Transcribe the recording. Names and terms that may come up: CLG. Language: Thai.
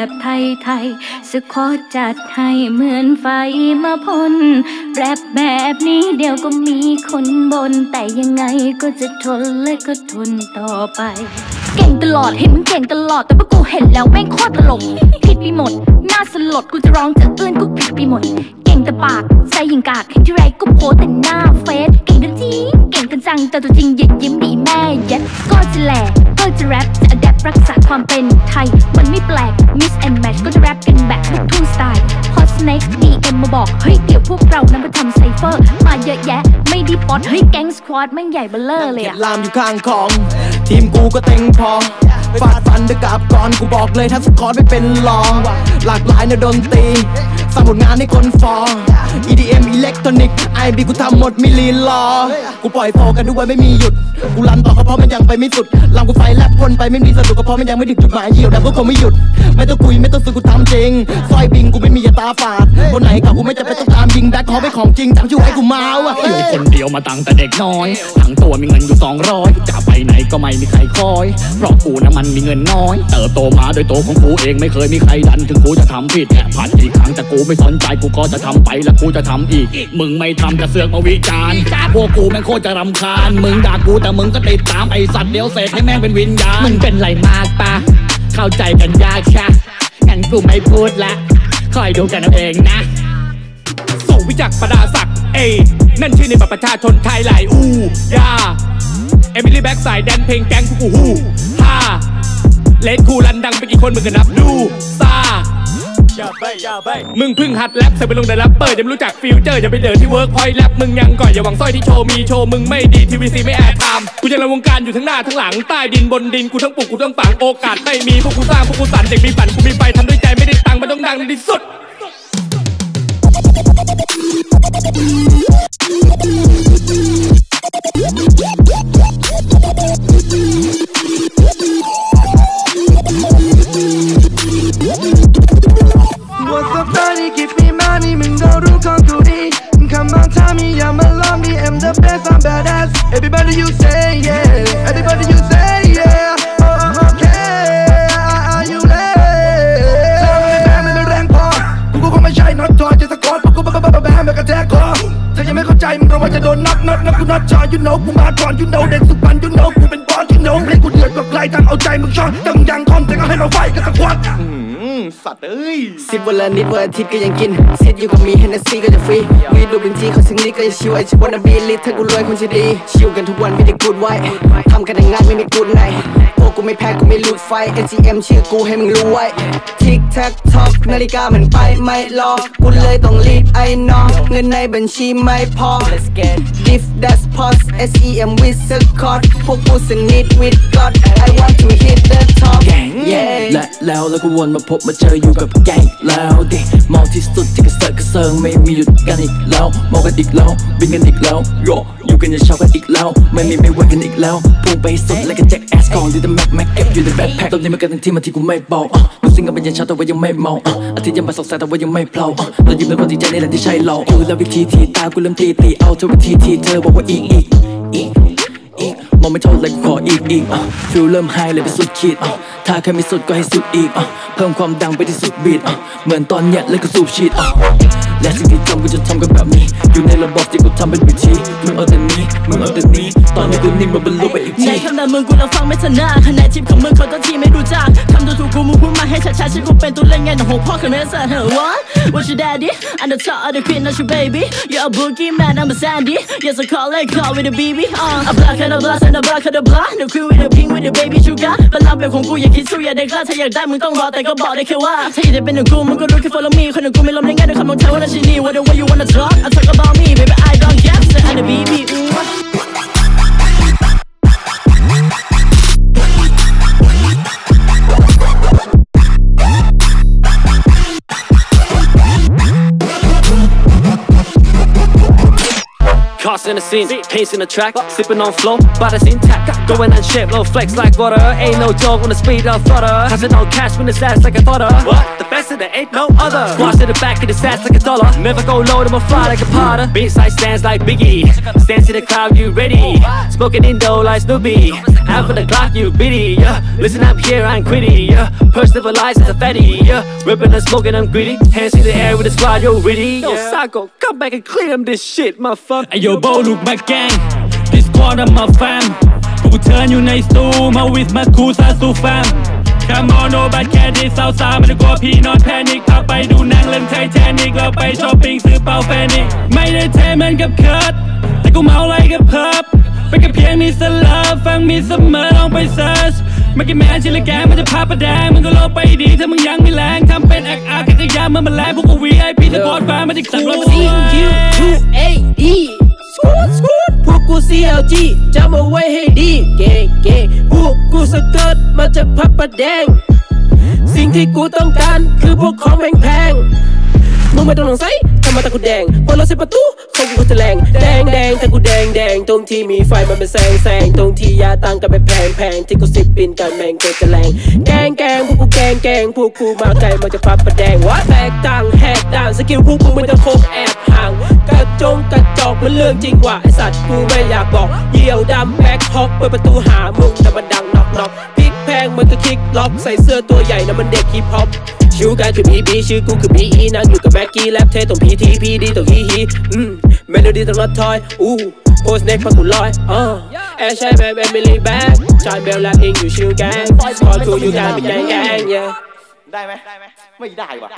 แบบไทยๆสึกขอจัดให้เหมือนไฟมาพ่นแรปแบบนี้เดี๋ยวก็มีคนบนแต่ยังไงก็จะทนและก็ทนต่อไปเก่งตลอดเห็นมึงเก่งตลอดแต่พอกูเห็นแล้วแม่งโคตรตลกผิดไปหมดน่าสลดกูจะร้องจะเอื้อนกูผิดไปหมดเก่งแต่ปากใจยังกากเห็นที่ไรก็โพสแต่หน้าเฟซเก่งกันจริงเก่งกันจังแต่ตัวจริงอย่ายิ้มดีแม่ยัดก็จะแหล่ก็จะแรปจะอัดแอปรักษาความเป็นไทยมันไม่แปลก Miss and Match ก็จะแรปกันแบบลูกทุ่งสไตล์พอสเน็กดีเอ็มมาบอกเฮ้ยเดี๋ยวพวกเรานั้นมาทำไซเฟอร์มาเยอะแยะไม่ดีป๊อตเฮ้ยแก๊งสควอดแม่งใหญ่เบ้อเร่อเลยอะลามอยู่ข้างของทีมกูก็เต็งพอฟาดฟันด้วยกาบกรกูบอกเลยทั้งสกอร์ไม่เป็นรองหลากหลายในดนตรีสร้างผลงานให้คนฟอ EDM อิเล็กทรอนิกส์ IB กูทำหมดมิลีลอกูปล่อยโฟกันด้วยไม่มีหยุดกูลั่นต่อเพราะมันยังไปไม่สุดลำกูไฟแลบคนไปไม่มีสะดุดเพราะมันยังไม่ถึงจุดหมายเหี่ยวดับก็คงไม่หยุดไม่ต้องคุยไม่ต้องซื้อกูทำจริงซอยบิงกูไม่มียาตาฝาดคนไหนกับกูไม่จะไปต้องตามยิงแบ็คขอไปของจริงจำชื่อไว้กูมาวะอยู่คนเดียวมาตั้งแต่เด็กน้อยทั้งตัวมีเงินอยู่200จะไปไหนก็ไม่มีใครคอยเพราะกูนะมันมีเงินน้อยเติบโตมาโดยตัวของกูเองไม่เคยมีใครดันถึงกูจะทำผิดแอบผ่านอีกครั้งแต่กูไม่สนใจกูก็จะทำไปและกูจะทำอีกมึงไม่ทำจะเสือกมาวิจารณ์พวกกูแม่งโคตรจะรำคาญมึงด่ากูแต่มึงก็ติดตามไอสัตว์เดี๋ยวเสร็จให้แม่งเป็นวิญญาณมึงเป็นไรมากปะเข้าใจกันยากชะงั้นกูไม่พูดละคอยดูกันเอาเองนะโสวิจักประดาศักดิ์เอ้นั่นชื่อในบัตรประชาชนไทยหลายอูยาเอมิลี่แบ็กสายแดนเพลงแกงกูฮูฮ่าเลดคูลันดังเป็นอีกคนมึงก็นับดูซามึงพึ่งหัดแรปใส่ไปลงในแรปเปอร์ยังไม่รู้จักฟิวเจอร์อย่าไปเดินที่เวิร์กพอยต์แรปมึงยังก่อยอย่าหวังสร้อยที่โชว์มีโชว์มึงไม่ดีทีวีซีไม่แอร์ไทม์กูยังระวงการอยู่ทั้งหน้าทั้งหลังใต้ดินบนดินกูทั้งปลุกกูทั้งฝังโอกาสไม่มีพวกกูสร้างพวกกูสั่นเด็กมีฝันกูมีไฟทำด้วยใจไม่ได้ตังค์มันต้องดังที่สุดEverybody you say yeah, everybody you say yeah. Oh okay, are you ready? แรงไม่แรงไม่แรงพอกูก็คงไม่ใช่น็อตจอยจะสะกดเพราะกูแบมกระแทกคอถ้ายังไม่เข้าใจมึงระวังจะโดนน็อตกูน็อตจอย you know กูมาก่อน you know เด็กสุพรรณ you know กูเป็นบอส you know เล่นกูเดือดกว่าใครทั้งเอาใจมึงชอบตั้งยังคอมแต่ก็ให้เราไฟกันสักวันสัตว์เอ้ยสิบวันละนิดวันอาทิตย์ก็ยังกินซิดอยู่กับมีเฮนเนสซี่ก็จะฟรีวีดูเป็นจีเขาซึ่งนี้ก็จะชิวไอชิววันอบีลิทถ้ากูรวยคนจะดีชิวกันทุกวันไม่ได้กูดไว้ทำกันง่ายไม่มีกูดในพวกกูไม่แพ้กูไม่ลุกไฟ ATM ชื่อกูให้มึงรู้ไว้ทิกแท็กท็อกนาฬิกามันไปไม่รอกูเลยต้องรีบไอ้น้องเงินในบัญชีไม่พอ Let's get if that's pause SEM with the card พวกกูซึ่งนี้ with God I want to hit the top แล้วกูวนมาพบมาเจออยู่กับแก๊งแล้วดิมองที่สุดที่กระเซาะกระเซิงไม่มีหยุดกันอีกแล้วมองกันอีกแล้วบินกันอีกแล้วโยอยู่กันจะเช่ากันอีกแล้วไม่ไหวกันอีกแล้วพุ่งไปสุดและก็แจ็คแอสก่อนที่จะแม็กเก็บอยู่ในแบ็คแพ็คตอนนี้มันกันทั้งที่มาที่กูไม่เบากูซิงกันเป็นยันเช้าแต่ว่ายังไม่เมาอาทิตย์ยังมาสดใสแต่ว่ายังไม่เพลาเรายิ้มแล้วก็ดีใจในแหล่งที่ใช่เรากูแล้ววิธีที่ตากูเริ่มตีเอาเธอวิธีที่เธอบอกว่าอีกมองไม่เท่าไรกูขออีกฟิลเริ่มไฮเลยไปสุดขีดถ้าแค่ไม่สุดก็ให้สุดอีกเพิ่มความดังไปที่สุดบีทเหมือนตอนเนี้ยเลยก็สูบฉีดและสิ่งที่ทำกูจะทำกันแบบนี้อยู่ในระบบที่กูทำเป็นวิธีมึงเอาแต่นี้มึงเอาแต่นี้ตอนนี้กูนิ่งมาบรรลุไปอีกทีในคำนั้นมึงกูเราฟังไม่ชนะคะแนนทิปของมึงเขาต้องที่ไม่รู้จักคำตัวถูกกูมึงพูดมาให้ช้าๆฉันกูเป็นตัวเล่นไงหนูหกพ่อคะแนนสั่นเหรอวะ What's your daddy I'm the top of the queen not your baby You're a boogie man I'm a sandy Yes I call it call with a BB a black and a blast and a black and a blast the queen with a pink with a baby sugar บรรลับแบบของกูอย่าคิดสู้อย่าได้กล้าถ้าอยากได้มึงต้องรอแต่ก็บอกได้แค่ว่าถ้าอยากได้เป็นหนึ่งกูมึงก็รู้แค่ follow me คนหนึ่งกูไม่ล้มได้ง่ายด้วยคำลงท้ายว่าShe need what the way you wanna talk. I talk about me, baby. I don't get it. I'm the BB. Cars in the scene, paints in the track, sipping on flow, body's intact. Going and shape, low flex like water. Ain't no joke when the speed of flutter. Hasn't no cash when it's last like a flutter. What? The best of there ain't no other. Squash to the back of the stats like a dollar. Never go low, I'ma fly like a Potter. Bitch, I stands like Biggie. Stands to the crowd, you ready? Smoking Indo like Snoopy. Out for the Glock, you bitty, yeah. Listen, I'm here, I'm gritty, yeah. Personalized as a fatty, yeah. Ripping and smoking, I'm gritty. Hands in the air with the squad, yo, ritty, yeah. Yo, psycho, come back and clean up this shit, motherfucker. Hey, yo, bro, look, my gang. This squad of my fam. Who turn you nice to my with my cool sasu fam. Come on, no bad cat, this outside, I'm gonna go pee, not panic. Up by do Nangland Titanic, up by shopping, soup out panic. My entertainment got cut. I go out like a pup. Make a pianist a love, fang me some mud on my search. Make a man chill again, but the papa dang. Mung go low by D, some young lang. Come pen act, get the yam, I'm a lamb, who VIP, the god fam, and the CLG. Scoot, scoot. Put go CLG, jump away, hey D. Gang, gang. Put go skirt, much a papa dang. Sing the good on gun, people come and bang. มึงไม่ต้องใส่ธรรมะตะกูแดงพอเราเสียประตูเขากูจะแรงแดงแดงตรงที่มีไฟมันเป็นแสงแสงตรงที่ยาตังก็ไปแพงแพงที่กูสิบปินกันแม่งก็จะแรงแกงแกงพวกกูแกงแกงพวกกูมาไกลมาจะพับประแดงวอดแบกตังแฮดดาวสกิลพวกกูเป็นตะคบแอบห่างกระจงกระจอกมันเรื่องจริงว่ะไอสัตว์กูไม่อยากบอกเยี่ยวดำแบกฮอกเปิดประตูหามึงแต่มันดัง knock knock พี่แพงมันก็คลิกล็อกใส่เสื้อตัวใหญ่นะมันเด็กฮิปฮอป Melody don't not toy, ooh. Post neck fuck with Lloyd, And shine back, Emily back. Shine bell like in you shoe gang. Call to you guys be gang gang, yeah. ได้ไหมไม่ได้ว่ะ